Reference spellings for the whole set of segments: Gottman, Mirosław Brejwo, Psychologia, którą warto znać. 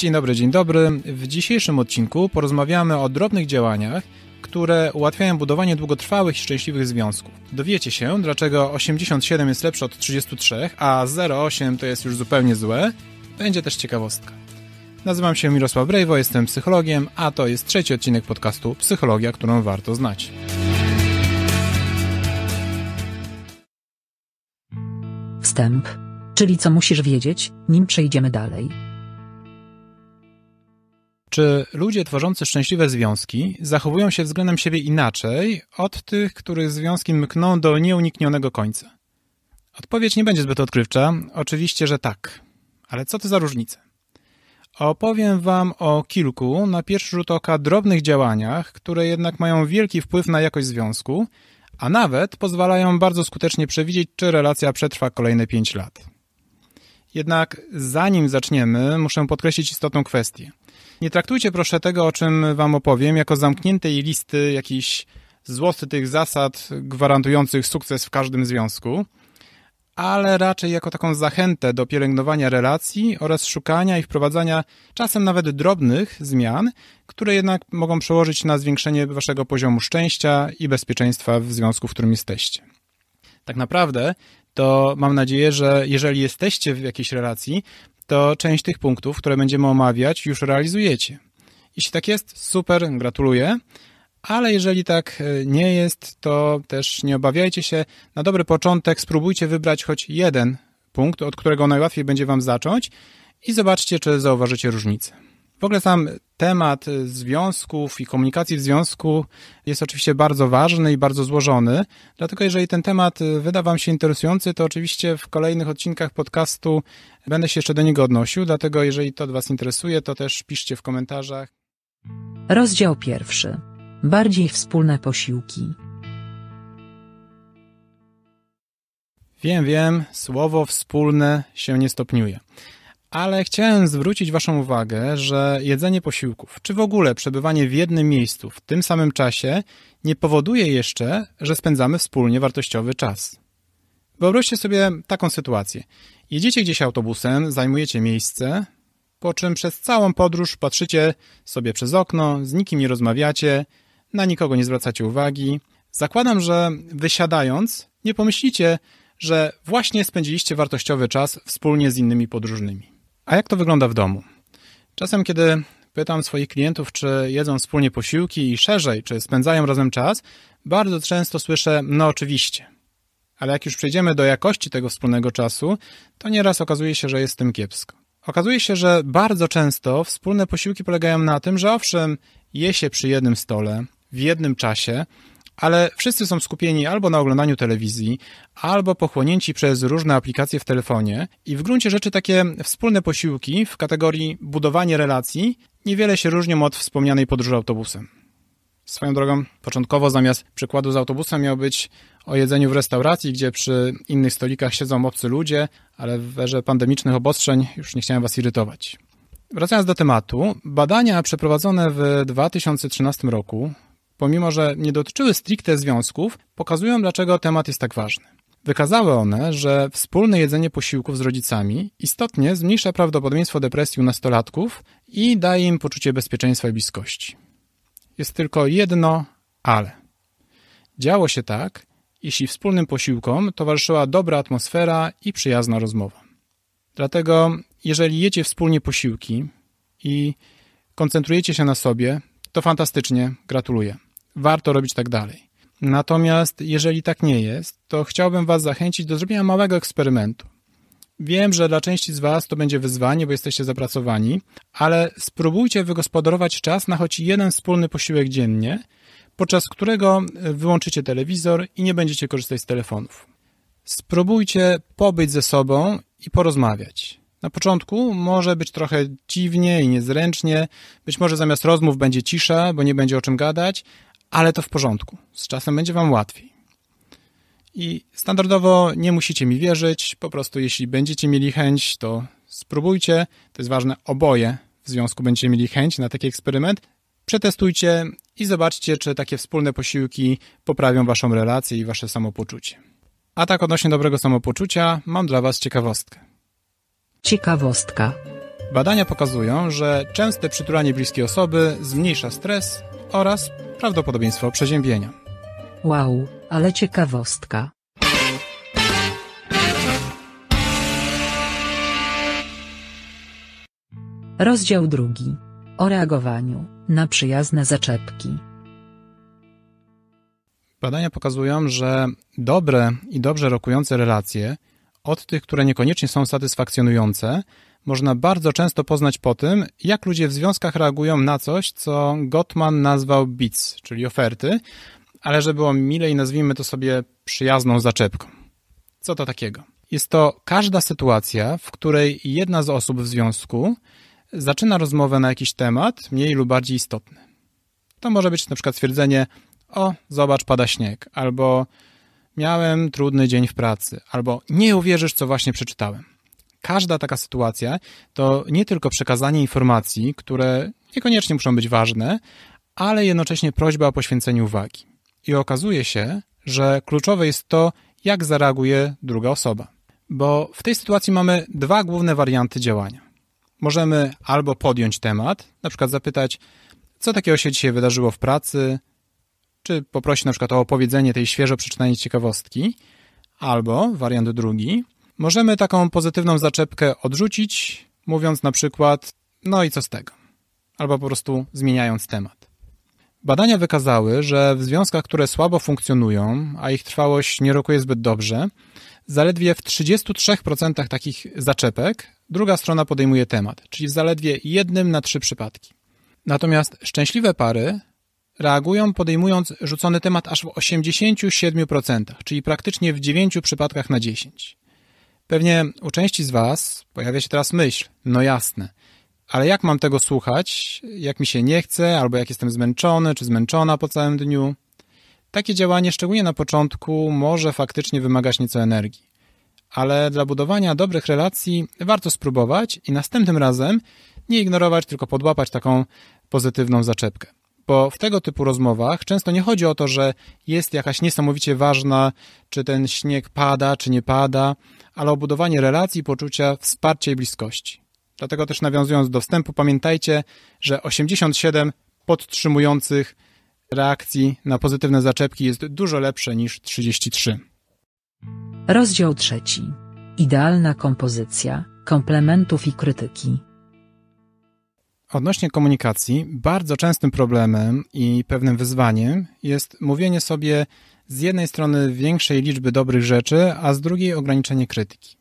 Dzień dobry, dzień dobry. W dzisiejszym odcinku porozmawiamy o drobnych działaniach, które ułatwiają budowanie długotrwałych i szczęśliwych związków. Dowiecie się, dlaczego 87 jest lepsze od 33, a 0,8 to jest już zupełnie złe. Będzie też ciekawostka. Nazywam się Mirosław Brejwo, jestem psychologiem, a to jest 3. odcinek podcastu Psychologia, którą warto znać. Wstęp, czyli co musisz wiedzieć, nim przejdziemy dalej. Czy ludzie tworzący szczęśliwe związki zachowują się względem siebie inaczej od tych, których związki mkną do nieuniknionego końca? Odpowiedź nie będzie zbyt odkrywcza, oczywiście, że tak. Ale co to za różnice? Opowiem wam o kilku, na pierwszy rzut oka, drobnych działaniach, które jednak mają wielki wpływ na jakość związku, a nawet pozwalają bardzo skutecznie przewidzieć, czy relacja przetrwa kolejne 5 lat. Jednak zanim zaczniemy, muszę podkreślić istotną kwestię. Nie traktujcie proszę tego, o czym wam opowiem, jako zamkniętej listy jakichś złotych zasad gwarantujących sukces w każdym związku, ale raczej jako taką zachętę do pielęgnowania relacji oraz szukania i wprowadzania czasem nawet drobnych zmian, które jednak mogą przełożyć na zwiększenie waszego poziomu szczęścia i bezpieczeństwa w związku, w którym jesteście. Tak naprawdę to mam nadzieję, że jeżeli jesteście w jakiejś relacji, to część tych punktów, które będziemy omawiać, już realizujecie. Jeśli tak jest, super, gratuluję, ale jeżeli tak nie jest, to też nie obawiajcie się. Na dobry początek spróbujcie wybrać choć jeden punkt, od którego najłatwiej będzie wam zacząć i zobaczcie, czy zauważycie różnicę. W ogóle sam temat związków i komunikacji w związku jest oczywiście bardzo ważny i bardzo złożony, dlatego jeżeli ten temat wyda wam się interesujący, to oczywiście w kolejnych odcinkach podcastu będę się jeszcze do niego odnosił, dlatego jeżeli to was interesuje, to też piszcie w komentarzach. Rozdział pierwszy. Bardziej wspólne posiłki. Wiem, słowo wspólne się nie stopniuje. Ale chciałem zwrócić waszą uwagę, że jedzenie posiłków, czy w ogóle przebywanie w jednym miejscu w tym samym czasie nie powoduje jeszcze, że spędzamy wspólnie wartościowy czas. Wyobraźcie sobie taką sytuację. Jedziecie gdzieś autobusem, zajmujecie miejsce, po czym przez całą podróż patrzycie sobie przez okno, z nikim nie rozmawiacie, na nikogo nie zwracacie uwagi. Zakładam, że wysiadając nie pomyślicie, że właśnie spędziliście wartościowy czas wspólnie z innymi podróżnymi. A jak to wygląda w domu? Czasem, kiedy pytam swoich klientów, czy jedzą wspólnie posiłki i szerzej, czy spędzają razem czas, bardzo często słyszę, no oczywiście. Ale jak już przejdziemy do jakości tego wspólnego czasu, to nieraz okazuje się, że jest z tym kiepsko. Okazuje się, że bardzo często wspólne posiłki polegają na tym, że owszem, je się przy jednym stole, w jednym czasie, ale wszyscy są skupieni albo na oglądaniu telewizji, albo pochłonięci przez różne aplikacje w telefonie i w gruncie rzeczy takie wspólne posiłki w kategorii budowanie relacji niewiele się różnią od wspomnianej podróży autobusem. Swoją drogą, początkowo zamiast przykładu z autobusem miał być o jedzeniu w restauracji, gdzie przy innych stolikach siedzą obcy ludzie, ale w erze pandemicznych obostrzeń już nie chciałem was irytować. Wracając do tematu, badania przeprowadzone w 2013 roku, pomimo że nie dotyczyły stricte związków, pokazują, dlaczego temat jest tak ważny. Wykazały one, że wspólne jedzenie posiłków z rodzicami istotnie zmniejsza prawdopodobieństwo depresji u nastolatków i daje im poczucie bezpieczeństwa i bliskości. Jest tylko jedno ale. Działo się tak, jeśli wspólnym posiłkom towarzyszyła dobra atmosfera i przyjazna rozmowa. Dlatego, jeżeli jecie wspólnie posiłki i koncentrujecie się na sobie, to fantastycznie, gratuluję. Warto robić tak dalej. Natomiast jeżeli tak nie jest, to chciałbym was zachęcić do zrobienia małego eksperymentu. Wiem, że dla części z was to będzie wyzwanie, bo jesteście zapracowani, ale spróbujcie wygospodarować czas na choć jeden wspólny posiłek dziennie, podczas którego wyłączycie telewizor i nie będziecie korzystać z telefonów. Spróbujcie pobyć ze sobą i porozmawiać. Na początku może być trochę dziwnie i niezręcznie, być może zamiast rozmów będzie cisza, bo nie będzie o czym gadać, ale to w porządku, z czasem będzie wam łatwiej. I standardowo nie musicie mi wierzyć, po prostu jeśli będziecie mieli chęć, to spróbujcie, to jest ważne, oboje w związku będziecie mieli chęć na taki eksperyment, przetestujcie i zobaczcie, czy takie wspólne posiłki poprawią waszą relację i wasze samopoczucie. A tak odnośnie dobrego samopoczucia mam dla was ciekawostkę. Ciekawostka. Badania pokazują, że częste przytulanie bliskiej osoby zmniejsza stres oraz prawdopodobieństwo przeziębienia. Wow, ale ciekawostka. Rozdział 2. O reagowaniu na przyjazne zaczepki. Badania pokazują, że dobre i dobrze rokujące relacje, od tych, które niekoniecznie są satysfakcjonujące, można bardzo często poznać po tym, jak ludzie w związkach reagują na coś, co Gottman nazwał bids, czyli oferty, ale że było milej, nazwijmy to sobie przyjazną zaczepką. Co to takiego? Jest to każda sytuacja, w której jedna z osób w związku zaczyna rozmowę na jakiś temat, mniej lub bardziej istotny. To może być na przykład stwierdzenie: o, zobacz, pada śnieg, albo miałem trudny dzień w pracy, albo nie uwierzysz, co właśnie przeczytałem. Każda taka sytuacja to nie tylko przekazanie informacji, które niekoniecznie muszą być ważne, ale jednocześnie prośba o poświęcenie uwagi. I okazuje się, że kluczowe jest to, jak zareaguje druga osoba. Bo w tej sytuacji mamy dwa główne warianty działania. Możemy albo podjąć temat, na przykład zapytać, co takiego się dzisiaj wydarzyło w pracy, czy poprosić na przykład o opowiedzenie tej świeżo przeczytanej ciekawostki, albo, wariant drugi, możemy taką pozytywną zaczepkę odrzucić, mówiąc na przykład: no i co z tego? Albo po prostu zmieniając temat. Badania wykazały, że w związkach, które słabo funkcjonują, a ich trwałość nie rokuje zbyt dobrze, zaledwie w 33% takich zaczepek druga strona podejmuje temat, czyli w zaledwie 1 na 3 przypadki. Natomiast szczęśliwe pary reagują, podejmując rzucony temat aż w 87%, czyli praktycznie w 9 przypadkach na 10. Pewnie u części z Was pojawia się teraz myśl: no jasne, ale jak mam tego słuchać, jak mi się nie chce, albo jak jestem zmęczony czy zmęczona po całym dniu? Takie działanie, szczególnie na początku, może faktycznie wymagać nieco energii. Ale dla budowania dobrych relacji warto spróbować i następnym razem nie ignorować, tylko podłapać taką pozytywną zaczepkę. Bo w tego typu rozmowach często nie chodzi o to, że jest jakaś niesamowicie ważna, czy ten śnieg pada, czy nie pada, ale o budowanie relacji, poczucia wsparcia i bliskości. Dlatego też, nawiązując do wstępu, pamiętajcie, że 87 podtrzymujących reakcji na pozytywne zaczepki jest dużo lepsze niż 33. Rozdział 3. Idealna kompozycja komplementów i krytyki. Odnośnie komunikacji, bardzo częstym problemem i pewnym wyzwaniem jest mówienie sobie z jednej strony większej liczby dobrych rzeczy, a z drugiej ograniczenie krytyki.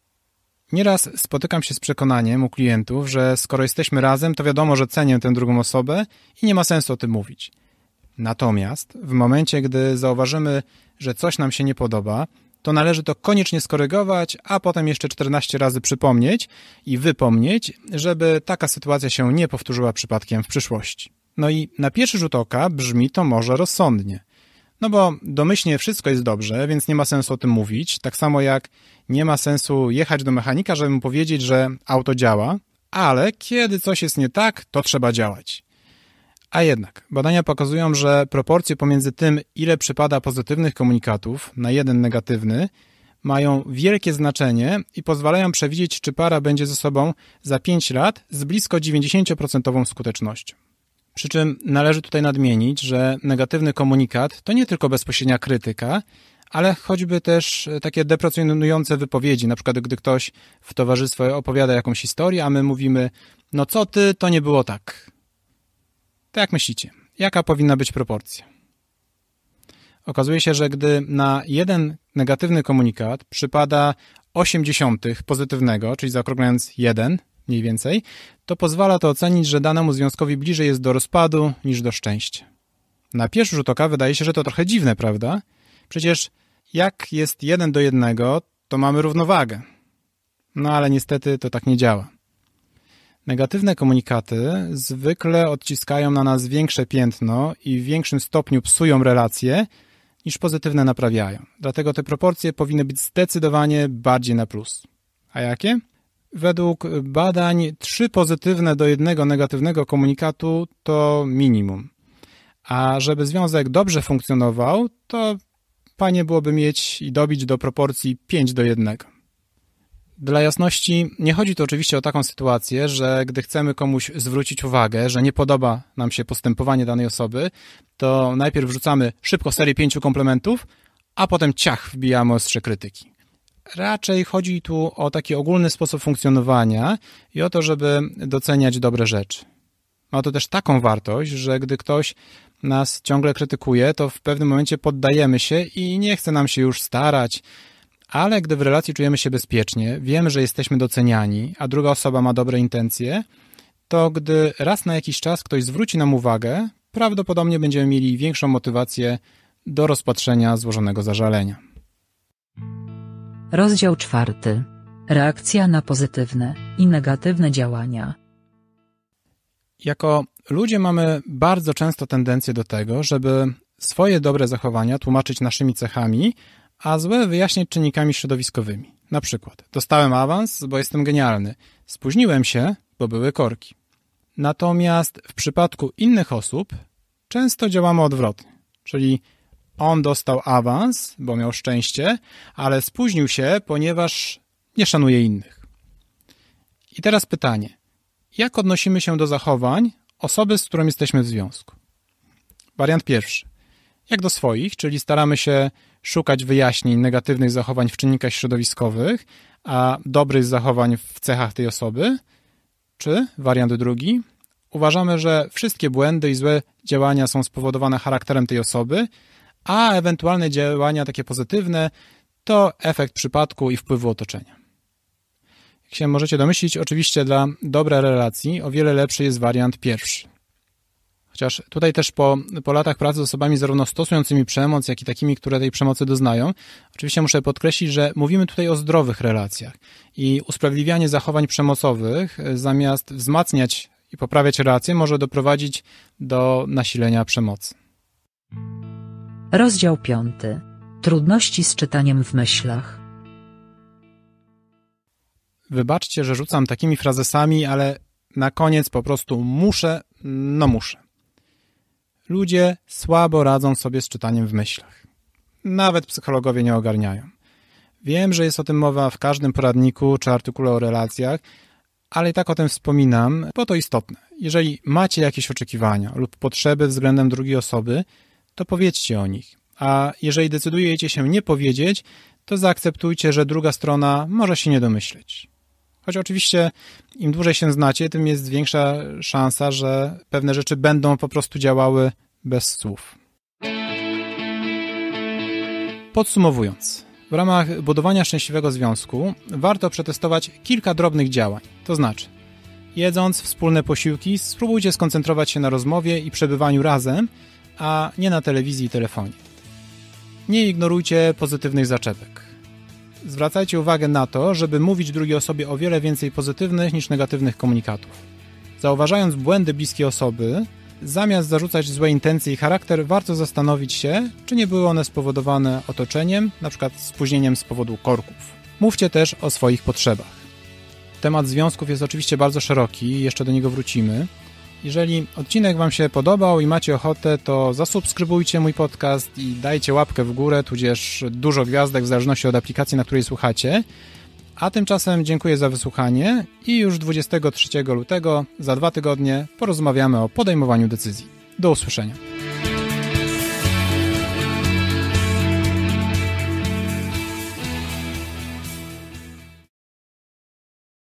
Nieraz spotykam się z przekonaniem u klientów, że skoro jesteśmy razem, to wiadomo, że cenię tę drugą osobę i nie ma sensu o tym mówić. Natomiast w momencie, gdy zauważymy, że coś nam się nie podoba, to należy to koniecznie skorygować, a potem jeszcze 14 razy przypomnieć i wypomnieć, żeby taka sytuacja się nie powtórzyła przypadkiem w przyszłości. No i na pierwszy rzut oka brzmi to może rozsądnie. No bo domyślnie wszystko jest dobrze, więc nie ma sensu o tym mówić, tak samo jak nie ma sensu jechać do mechanika, żeby mu powiedzieć, że auto działa, ale kiedy coś jest nie tak, to trzeba działać. A jednak badania pokazują, że proporcje pomiędzy tym, ile przypada pozytywnych komunikatów na jeden negatywny, mają wielkie znaczenie i pozwalają przewidzieć, czy para będzie ze sobą za 5 lat z blisko 90% skutecznością. Przy czym należy tutaj nadmienić, że negatywny komunikat to nie tylko bezpośrednia krytyka, ale choćby też takie deprecjonujące wypowiedzi, na przykład gdy ktoś w towarzystwie opowiada jakąś historię, a my mówimy: no co ty, to nie było tak. To jak myślicie, jaka powinna być proporcja? Okazuje się, że gdy na jeden negatywny komunikat przypada 0,8 pozytywnego, czyli zaokrąglając 1 mniej więcej, to pozwala to ocenić, że danemu związkowi bliżej jest do rozpadu niż do szczęścia. Na pierwszy rzut oka wydaje się, że to trochę dziwne, prawda? Przecież jak jest 1:1, to mamy równowagę. No ale niestety to tak nie działa. Negatywne komunikaty zwykle odciskają na nas większe piętno i w większym stopniu psują relacje, niż pozytywne naprawiają. Dlatego te proporcje powinny być zdecydowanie bardziej na plus. A jakie? Według badań 3 pozytywne do 1 negatywnego komunikatu to minimum. A żeby związek dobrze funkcjonował, to fajnie byłoby mieć i dobić do proporcji 5:1. Dla jasności, nie chodzi tu oczywiście o taką sytuację, że gdy chcemy komuś zwrócić uwagę, że nie podoba nam się postępowanie danej osoby, to najpierw wrzucamy szybko serię 5 komplementów, a potem ciach, wbijamy ostrze krytyki. Raczej chodzi tu o taki ogólny sposób funkcjonowania i o to, żeby doceniać dobre rzeczy. Ma to też taką wartość, że gdy ktoś nas ciągle krytykuje, to w pewnym momencie poddajemy się i nie chce nam się już starać, ale gdy w relacji czujemy się bezpiecznie, wiemy, że jesteśmy doceniani, a druga osoba ma dobre intencje, to gdy raz na jakiś czas ktoś zwróci nam uwagę, prawdopodobnie będziemy mieli większą motywację do rozpatrzenia złożonego zażalenia. Rozdział 4. Reakcja na pozytywne i negatywne działania. Jako ludzie mamy bardzo często tendencję do tego, żeby swoje dobre zachowania tłumaczyć naszymi cechami, a złe wyjaśniać czynnikami środowiskowymi. Na przykład, dostałem awans, bo jestem genialny. Spóźniłem się, bo były korki. Natomiast w przypadku innych osób często działamy odwrotnie. Czyli on dostał awans, bo miał szczęście, ale spóźnił się, ponieważ nie szanuje innych. I teraz pytanie. Jak odnosimy się do zachowań osoby, z którą jesteśmy w związku? Wariant pierwszy. Jak do swoich, czyli staramy się szukać wyjaśnień negatywnych zachowań w czynnikach środowiskowych, a dobrych zachowań w cechach tej osoby. Czy, wariant drugi, uważamy, że wszystkie błędy i złe działania są spowodowane charakterem tej osoby, a ewentualne działania takie pozytywne to efekt przypadku i wpływu otoczenia. Jak się możecie domyślić, oczywiście dla dobrej relacji o wiele lepszy jest wariant pierwszy. Chociaż tutaj też po latach pracy z osobami zarówno stosującymi przemoc, jak i takimi, które tej przemocy doznają, oczywiście muszę podkreślić, że mówimy tutaj o zdrowych relacjach i usprawiedliwianie zachowań przemocowych zamiast wzmacniać i poprawiać relacje może doprowadzić do nasilenia przemocy. Rozdział 5. Trudności z czytaniem w myślach. Wybaczcie, że rzucam takimi frazesami, ale na koniec po prostu muszę. Ludzie słabo radzą sobie z czytaniem w myślach. Nawet psychologowie nie ogarniają. Wiem, że jest o tym mowa w każdym poradniku czy artykule o relacjach, ale i tak o tym wspominam, bo to istotne. Jeżeli macie jakieś oczekiwania lub potrzeby względem drugiej osoby, to powiedzcie o nich. A jeżeli decydujecie się nie powiedzieć, to zaakceptujcie, że druga strona może się nie domyśleć. Choć oczywiście im dłużej się znacie, tym jest większa szansa, że pewne rzeczy będą po prostu działały bez słów. Podsumowując, w ramach budowania szczęśliwego związku warto przetestować kilka drobnych działań. To znaczy, jedząc wspólne posiłki, spróbujcie skoncentrować się na rozmowie i przebywaniu razem, a nie na telewizji i telefonie. Nie ignorujcie pozytywnych zaczepek. Zwracajcie uwagę na to, żeby mówić drugiej osobie o wiele więcej pozytywnych niż negatywnych komunikatów. Zauważając błędy bliskiej osoby, zamiast zarzucać złe intencje i charakter, warto zastanowić się, czy nie były one spowodowane otoczeniem, np. spóźnieniem z powodu korków. Mówcie też o swoich potrzebach. Temat związków jest oczywiście bardzo szeroki, jeszcze do niego wrócimy. Jeżeli odcinek Wam się podobał i macie ochotę, to zasubskrybujcie mój podcast i dajcie łapkę w górę, tudzież dużo gwiazdek w zależności od aplikacji, na której słuchacie. A tymczasem dziękuję za wysłuchanie i już 23 lutego, za 2 tygodnie, porozmawiamy o podejmowaniu decyzji. Do usłyszenia.